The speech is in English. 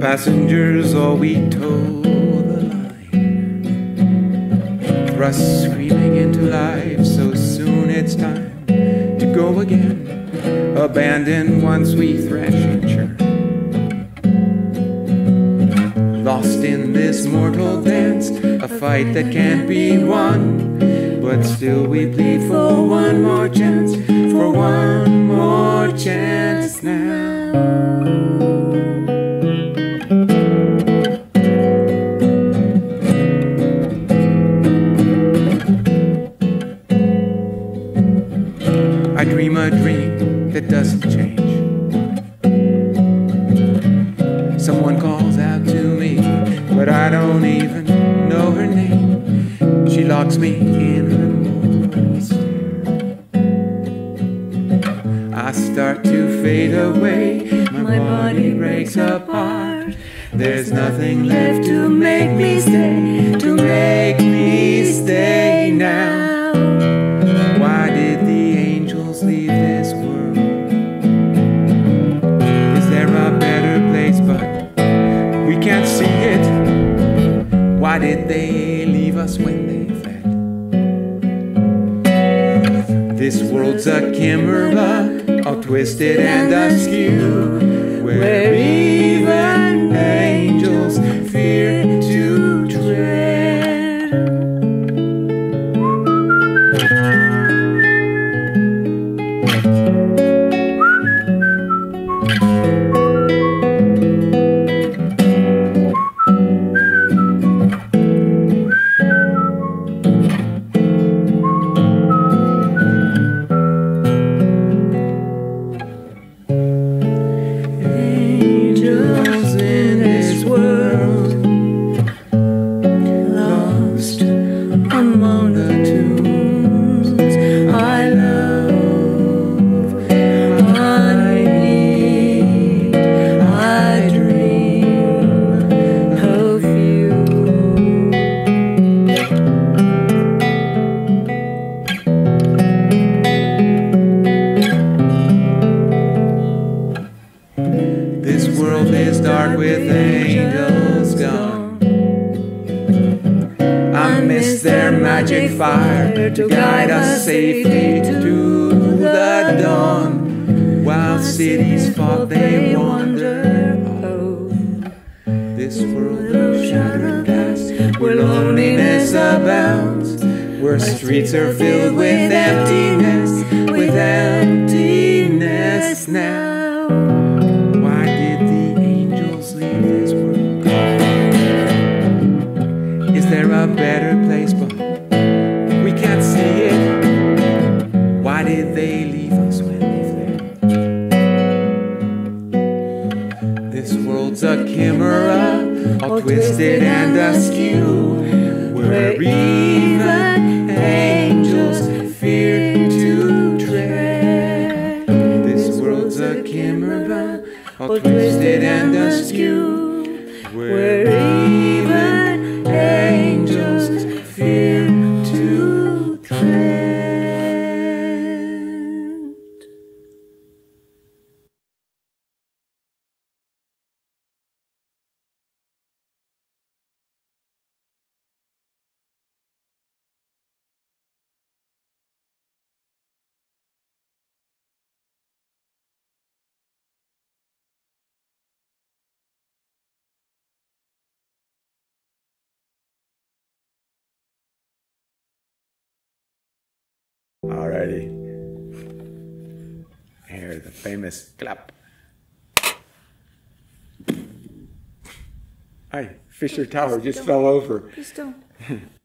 Passengers, all we tow the line. Thrust screaming into life, so soon it's time to go again. Abandoned once we thresh and churn. Lost in this mortal dance, a fight that can't be won. But still we plead for one more chance, for one more chance now. I dream a dream that doesn't change. Someone calls out to me, but I don't even know her name. She locks me in her mortal stare. I start to fade away, my body breaks apart. There's nothing left to make me stay, now. Leave this world. Is there a better place? But we can't see it. Why did they leave us when they fled? This world's a chimera, all twisted and askew, where even angels fear to tread. This world is dark with angels gone. I miss their magic fire to guide us safely to the dawn. While cities fought, they wander on. This world of shattered glass, where loneliness abounds, where streets are filled with emptiness, now. Is there a better place? But we can't see it. Why did they leave us when they fled? This world's a chimera, all twisted and askew, where even angels fear to tread. This world's a chimera, all twisted and askew, where even angels fear to tread. Alrighty. Here's the famous clap. Hi, Fisher Tower just fell over. Please don't.